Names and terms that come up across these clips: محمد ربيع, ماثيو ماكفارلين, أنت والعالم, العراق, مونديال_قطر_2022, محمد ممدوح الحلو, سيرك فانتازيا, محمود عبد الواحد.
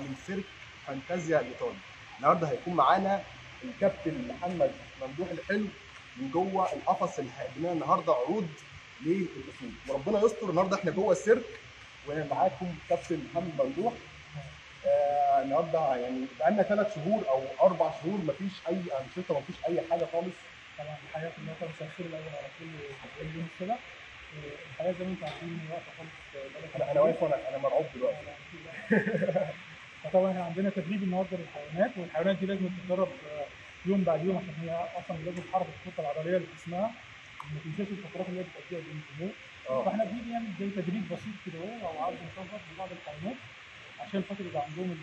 من سيرك فانتازيا الايطالي. النهارده هيكون معانا الكابتن محمد ممدوح الحلو من جوه القفص اللي هيقدم لنا النهارده عروض للاسود، وربنا يستر. النهارده احنا جوه السيرك ومعاكم كابتن محمد ممدوح. النهارده يعني بقالنا 3 شهور او 4 شهور مفيش اي انشطه، مفيش اي حاجه خالص. طبعا الحياه كلها كانت مسافرين الاول على كل يوم كده. الحياه زي ما انتم عارفين واقفه خالص. انا واقف انا مرعوب دلوقتي. فطبعا احنا عندنا تدريب النهارده للحيوانات، والحيوانات دي لازم تتدرب يوم بعد يوم عشان هي اصلا لازم تحرك الخطه العضليه اللي في جسمها، وما تنساش الفترات اللي هي بتقضيها بين الجمهور. فاحنا بنيجي نعمل زي تدريب بسيط كده اهو، او عرض مشوق لبعض الحيوانات عشان خاطر يبقى عندهم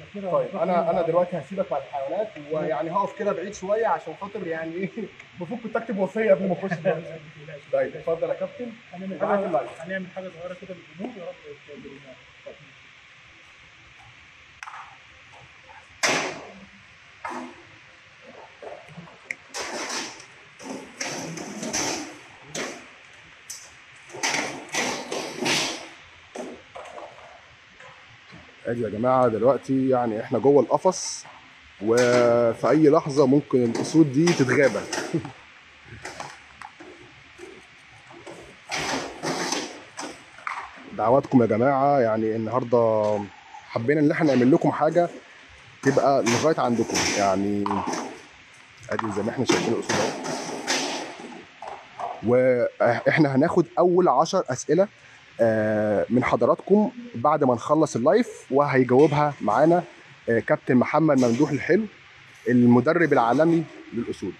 الذاكره. طيب انا دلوقتي هسيبك مع الحيوانات، ويعني هقف كده بعيد شويه عشان خاطر يعني ايه المفروض كنت اكتب وصيه قبل ما اخش. طيب اتفضل يا كابتن، هنعمل حاجه صغيره كده للجمهور. يا رب تقدرونا. ادي يا جماعه دلوقتي يعني احنا جوه القفص، وفي اي لحظه ممكن الاسود دي تتغابى. دعواتكم يا جماعه، يعني النهارده حبينا ان احنا نعمل لكم حاجه تبقى لغايه عندكم. يعني ادي زي ما احنا شايفين الاسود، واحنا هناخد اول 10 اسئله من حضراتكم بعد ما نخلص اللايف، وهيجاوبها معانا كابتن محمد ممدوح الحلو المدرب العالمي للأسود.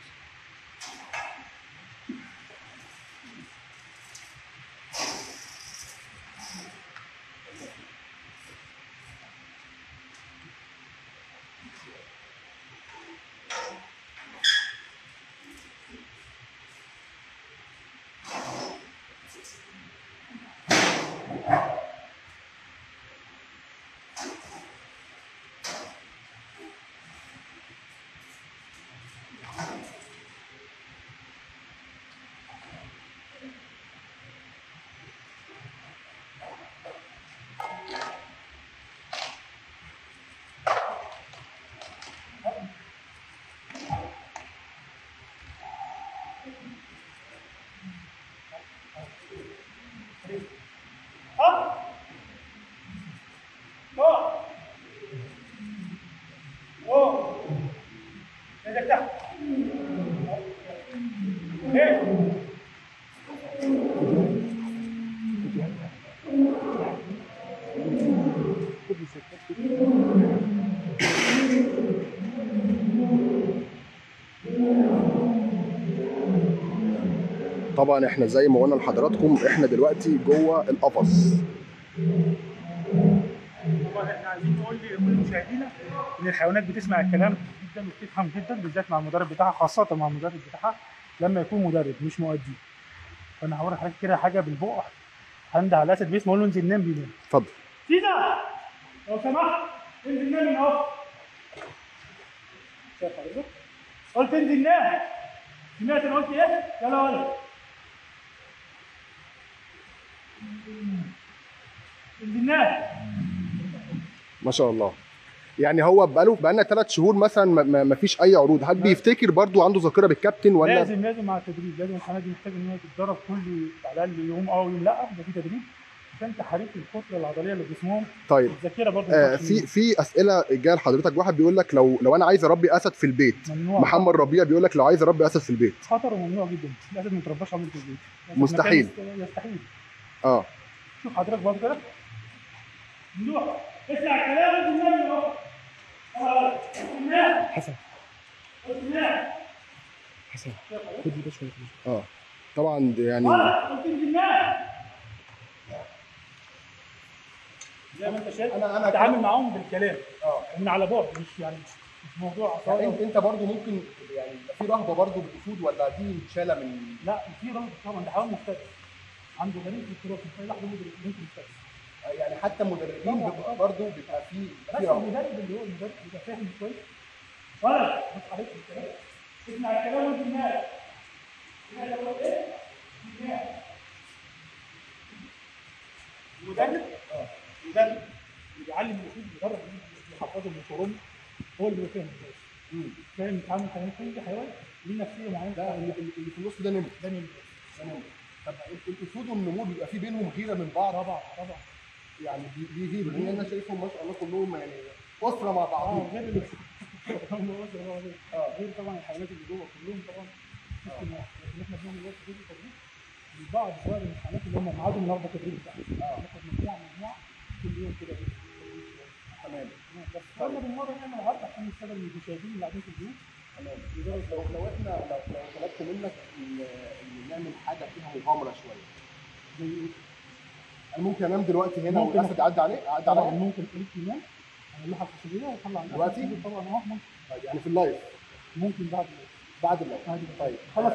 طبعا احنا زي ما قلنا لحضراتكم احنا دلوقتي جوه القفص. طبعا احنا عايزين نقول لمشاهدينا ان الحيوانات بتسمع الكلام جدا وبتفهم جدا، بالذات مع المدرب بتاعها، خاصه مع المدرب بتاعها لما يكون مدرب مش مؤدي. فانا هوري حضرتك كده حاجه بالبقع، هند على الاسد بيسمع اقول له انزل نام بيه. اتفضل سيدا لو سمحت انزل نام من اهو. شايف حضرتك؟ قلت انزل نام. سمعت انا قلت ايه؟ يلا ولد ما شاء الله. يعني هو بقالنا 3 شهور مثلا ما فيش اي عروض. هل بيفتكر برضو عنده ذاكره بالكابتن ولا لازم مع التدريب؟ لازم الحاجات دي محتاجه ان هي تتدرب كل على الاقل يوم او يوم، لا ده في تدريب عشان تحريك الكتله العضليه اللي في جسمهم. طيب الذاكره برضو في اسئله جايه لحضرتك. واحد بيقول لك لو انا عايز اربي اسد في البيت. محمد ربيع بيقول لك لو عايز اربي اسد في البيت خطر وممنوع جدا. الاسد ما يترباش عمره في البيت، مستحيل يستحيل. شوف حضرتك برضه كده ممدوح اسمع كلامك والنبي اهو. حسن حسن خد لي ده شويه. طبعا يعني زي ما انت شايف انا بتعامل معاهم بالكلام من على بعد، مش يعني مش موضوع عصايه. يعني انت برضه ممكن يعني في رهبه برضه بالاسود ولا دي متشاله من؟ لا في رهبه طبعا، ده حيوان مختلف عنده غريب في التراث، مش اي لحظه ممكن يستخدم. يعني حتى المدربين برضه بيبقى فيه بس المدرب اللي هو المدرب بيبقى فاهم كويس. ولد بص عليك في الكلام، اسمع الكلام وانت دماغك. سمعت اقول ايه؟ دماغك. المدرب؟ المدرب اللي بيعلم الاسود بيدرب بيحفظه من صغرهم، هو اللي بيوصلهم للناس. فاهم بيتعامل كمان كل حيوان ليه نفسيه معينه. ده اللي في النص ده نمر. ده نمر. طب الاسود والنمور بيبقى في بينهم غيره من بعض. طبعا يعني دي هيبه، لان انا شايفهم ما شاء الله كلهم يعني اسره مع بعضهم. غير هم اسره مع بعضهم. غير طبعا الحيوانات اللي جوه كلهم طبعا سيستم واحد، لكن احنا بنعمل دلوقتي فيديو تدريب لبعض شويه من الحيوانات اللي هم معادهم النهارده تدريب بتاعهم. ناخد مجموعه كل يوم كده. تمام. بس كنا بالمره نعمل عرض عشان نستقبل المشاهدين اللي قاعدين في البيوت. تمام. لذلك لو احنا لو طلبت منك ان نعمل حاجه فيها مغامره شويه. زي ايه؟ انا ممكن انام دلوقتي هنا والاسد يعدي عليه؟ اعدي عليا؟ ممكن انت تنام اعمل لها حفله شغليه واطلع دلوقتي؟ طبعا احنا يعني في اللايف. ممكن بعد اللايف. طيب خلص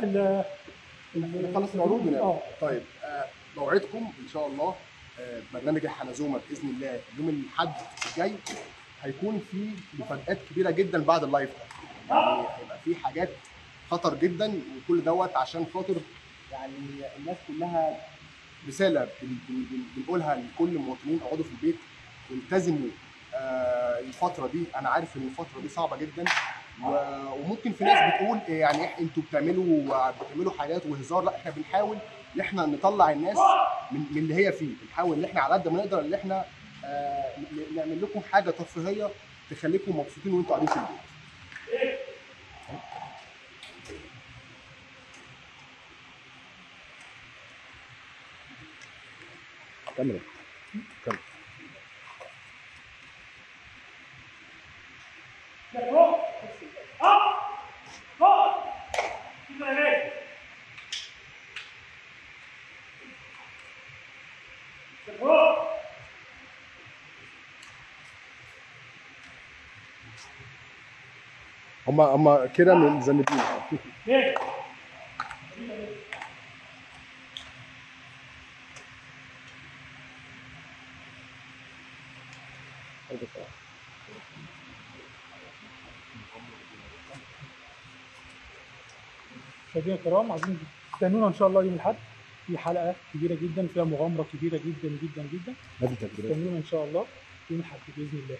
نخلص العروض ونعمل. طيب موعدكم ان شاء الله برنامج الحلزومه باذن الله يوم الاحد الجاي هيكون فيه مفاجآت كبيره جدا بعد اللايف ده، يعني هيبقى فيه حاجات خطر جدا وكل دوت عشان خاطر يعني الناس كلها. رساله بنقولها لكل المواطنين، اقعدوا في البيت والتزموا الفتره دي. انا عارف ان الفتره دي صعبه جدا وممكن في ناس بتقول يعني انتوا بتعملوا حاجات وهزار. لا، احنا بنحاول ان احنا نطلع الناس من اللي هي فيه، بنحاول ان احنا على قد ما نقدر ان احنا نعمل لكم حاجه ترفيهيه تخليكم مبسوطين وانتوا قاعدين في البيت. كمل كمل. هم كده من زميلين. مشاهدينا الكرام، عايزين تستنونا ان شاء الله يوم الاحد في حلقه كبيره جدا فيها مغامره كبيره جدا جدا جدا. تستنونا ان شاء الله يوم الاحد باذن الله.